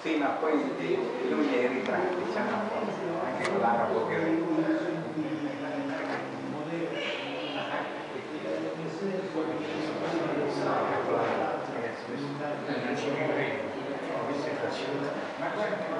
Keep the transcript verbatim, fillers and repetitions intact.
Sì, ma poi lui è ritratto, diciamo, anche con l'arabo che è. Ma guarda,